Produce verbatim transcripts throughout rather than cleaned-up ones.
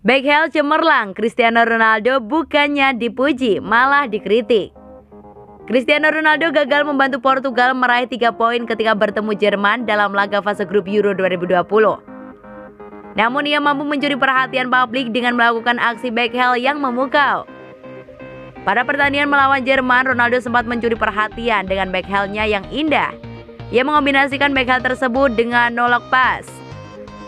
Backheel cemerlang, Cristiano Ronaldo bukannya dipuji, malah dikritik. Cristiano Ronaldo gagal membantu Portugal meraih tiga poin ketika bertemu Jerman dalam laga fase grup Euro dua ribu dua puluh. Namun ia mampu mencuri perhatian publik dengan melakukan aksi backheel yang memukau. Pada pertandingan melawan Jerman, Ronaldo sempat mencuri perhatian dengan backheelnya yang indah. Ia mengombinasikan backheel tersebut dengan nolak pas,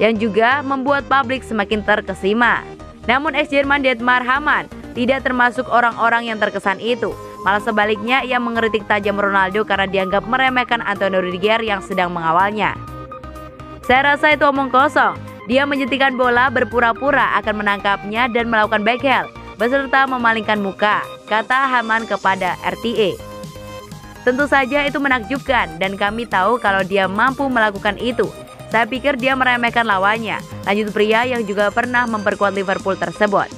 yang juga membuat publik semakin terkesima. Namun eks Jerman Dietmar Hamann tidak termasuk orang-orang yang terkesan itu. Malah sebaliknya, ia mengkritik tajam Ronaldo karena dianggap meremehkan Antonio Rudiger yang sedang mengawalnya. "Saya rasa itu omong kosong. Dia menjentikan bola, berpura-pura akan menangkapnya dan melakukan backheel, beserta memalingkan muka," kata Hamann kepada R T E. "Tentu saja itu menakjubkan dan kami tahu kalau dia mampu melakukan itu. Saya pikir dia meremehkan lawannya," lanjut pria yang juga pernah memperkuat Liverpool tersebut.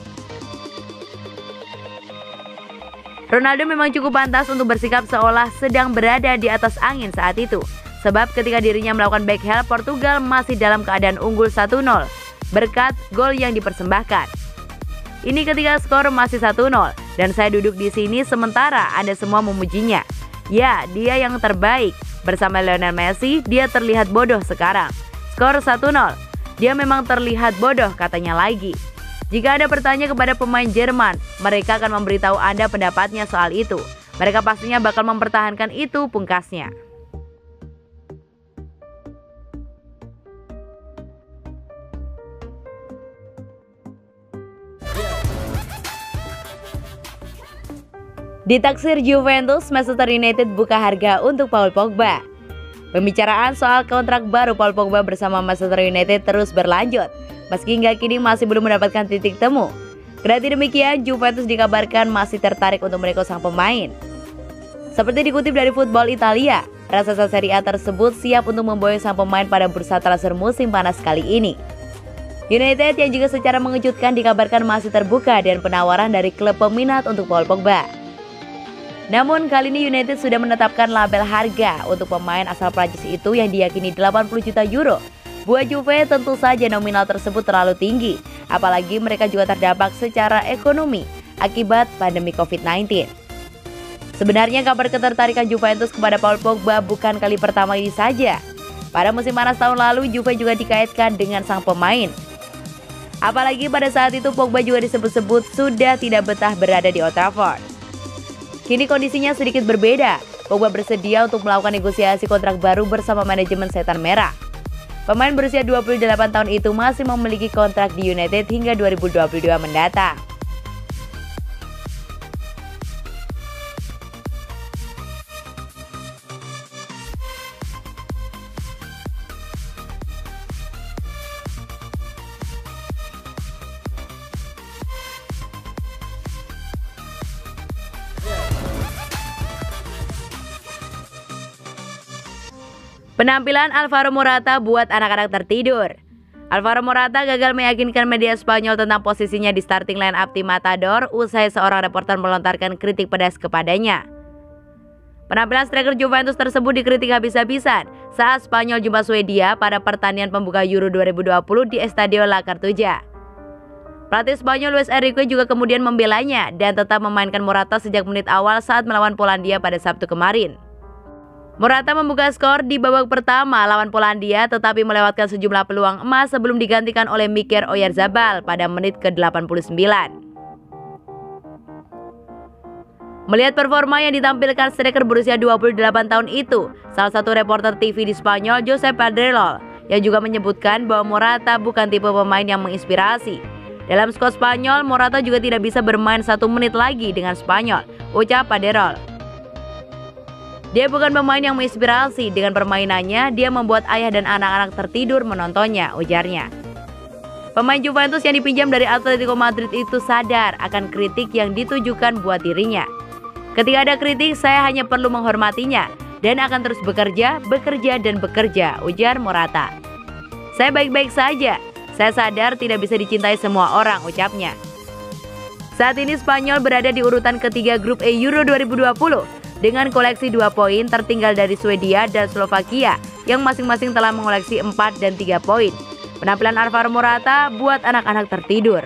Ronaldo memang cukup pantas untuk bersikap seolah sedang berada di atas angin saat itu. Sebab ketika dirinya melakukan backheel, Portugal masih dalam keadaan unggul satu nol berkat gol yang dipersembahkan. "Ini ketika skor masih satu nol dan saya duduk di sini sementara Anda semua memujinya. Ya, dia yang terbaik. Bersama Lionel Messi, dia terlihat bodoh sekarang. Skor satu nol. Dia memang terlihat bodoh," katanya lagi. "Jika Anda bertanya kepada pemain Jerman, mereka akan memberitahu Anda pendapatnya soal itu. Mereka pastinya bakal mempertahankan itu," pungkasnya. Ditaksir Juventus, Manchester United buka harga untuk Paul Pogba. Pembicaraan soal kontrak baru Paul Pogba bersama Manchester United terus berlanjut, meski hingga kini masih belum mendapatkan titik temu. Kendati demikian, Juventus dikabarkan masih tertarik untuk merekrut sang pemain. Seperti dikutip dari Football Italia, raksasa Serie A tersebut siap untuk memboyong sang pemain pada bursa transfer musim panas kali ini. United yang juga secara mengejutkan dikabarkan masih terbuka dan penawaran dari klub peminat untuk Paul Pogba. Namun kali ini United sudah menetapkan label harga untuk pemain asal Prancis itu yang diyakini delapan puluh juta euro. Buat Juve tentu saja nominal tersebut terlalu tinggi, apalagi mereka juga terdampak secara ekonomi akibat pandemi covid sembilan belas. Sebenarnya kabar ketertarikan Juventus kepada Paul Pogba bukan kali pertama ini saja. Pada musim panas tahun lalu, Juve juga dikaitkan dengan sang pemain. Apalagi pada saat itu Pogba juga disebut-sebut sudah tidak betah berada di Old Trafford. Kini kondisinya sedikit berbeda. Pogba bersedia untuk melakukan negosiasi kontrak baru bersama manajemen Setan Merah. Pemain berusia dua puluh delapan tahun itu masih memiliki kontrak di United hingga dua ribu dua puluh dua mendatang. Penampilan Alvaro Morata buat anak-anak tertidur. Alvaro Morata gagal meyakinkan media Spanyol tentang posisinya di starting line up tim Matador usai seorang reporter melontarkan kritik pedas kepadanya. Penampilan striker Juventus tersebut dikritik habis-habisan saat Spanyol jumpa Swedia pada pertandingan pembuka Euro dua ribu dua puluh di Estadio La Cartuja. Pelatih Spanyol Luis Enrique juga kemudian membelanya dan tetap memainkan Morata sejak menit awal saat melawan Polandia pada Sabtu kemarin. Morata membuka skor di babak pertama lawan Polandia tetapi melewatkan sejumlah peluang emas sebelum digantikan oleh Mikel Oyarzabal pada menit ke-delapan puluh sembilan. Melihat performa yang ditampilkan striker berusia dua puluh delapan tahun itu, salah satu reporter T V di Spanyol Josep Padrerol yang juga menyebutkan bahwa Morata bukan tipe pemain yang menginspirasi. "Dalam skuad Spanyol, Morata juga tidak bisa bermain satu menit lagi dengan Spanyol," ucap Padrerol. "Dia bukan pemain yang menginspirasi. Dengan permainannya, dia membuat ayah dan anak-anak tertidur menontonnya," ujarnya. Pemain Juventus yang dipinjam dari Atletico Madrid itu sadar akan kritik yang ditujukan buat dirinya. "Ketika ada kritik, saya hanya perlu menghormatinya dan akan terus bekerja, bekerja, dan bekerja," ujar Morata. "Saya baik-baik saja. Saya sadar tidak bisa dicintai semua orang," ucapnya. Saat ini Spanyol berada di urutan ketiga grup E Euro dua ribu dua puluh. Dengan koleksi dua poin tertinggal dari Swedia dan Slovakia yang masing-masing telah mengoleksi empat dan tiga poin. Penampilan Alvaro Morata buat anak-anak tertidur.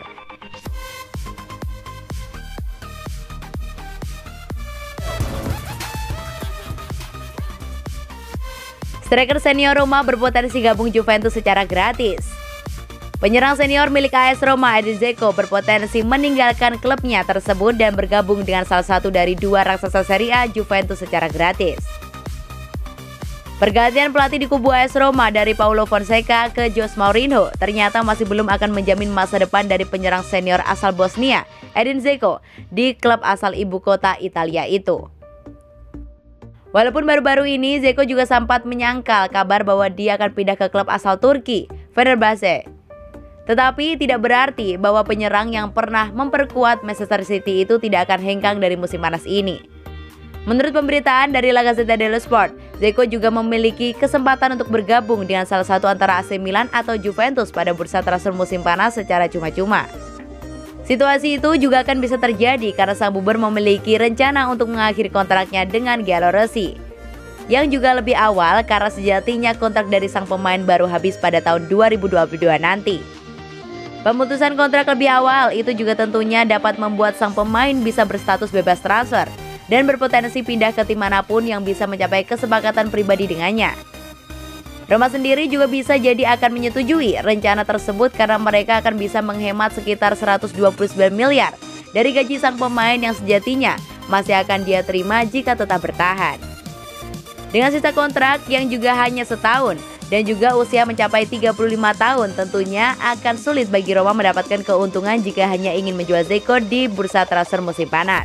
Striker senior Roma berpotensi gabung Juventus secara gratis. Penyerang senior milik A S Roma, Edin Dzeko, berpotensi meninggalkan klubnya tersebut dan bergabung dengan salah satu dari dua raksasa Serie A, Juventus, secara gratis. Pergantian pelatih di kubu A S Roma dari Paolo Fonseca ke Jose Mourinho ternyata masih belum akan menjamin masa depan dari penyerang senior asal Bosnia, Edin Dzeko, di klub asal ibu kota Italia itu. Walaupun baru-baru ini, Dzeko juga sempat menyangkal kabar bahwa dia akan pindah ke klub asal Turki, Fenerbahce. Tetapi tidak berarti bahwa penyerang yang pernah memperkuat Manchester City itu tidak akan hengkang dari musim panas ini. Menurut pemberitaan dari La Gazzetta dello Sport, Dzeko juga memiliki kesempatan untuk bergabung dengan salah satu antara A C Milan atau Juventus pada bursa transfer musim panas secara cuma-cuma. Situasi itu juga akan bisa terjadi karena sang buber memiliki rencana untuk mengakhiri kontraknya dengan Giallorossi, yang juga lebih awal karena sejatinya kontrak dari sang pemain baru habis pada tahun dua ribu dua puluh dua nanti. Pemutusan kontrak lebih awal itu juga tentunya dapat membuat sang pemain bisa berstatus bebas transfer dan berpotensi pindah ke tim manapun yang bisa mencapai kesepakatan pribadi dengannya. Roma sendiri juga bisa jadi akan menyetujui rencana tersebut karena mereka akan bisa menghemat sekitar seratus dua puluh sembilan miliar dari gaji sang pemain yang sejatinya masih akan dia terima jika tetap bertahan. Dengan sisa kontrak yang juga hanya setahun, dan juga usia mencapai tiga puluh lima tahun, tentunya akan sulit bagi Roma mendapatkan keuntungan jika hanya ingin menjual Dzeko di bursa transfer musim panas.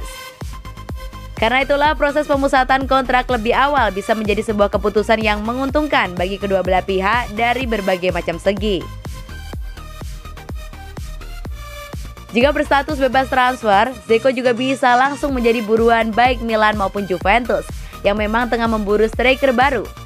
Karena itulah proses pemusatan kontrak lebih awal bisa menjadi sebuah keputusan yang menguntungkan bagi kedua belah pihak dari berbagai macam segi. Jika berstatus bebas transfer, Dzeko juga bisa langsung menjadi buruan baik Milan maupun Juventus yang memang tengah memburu striker baru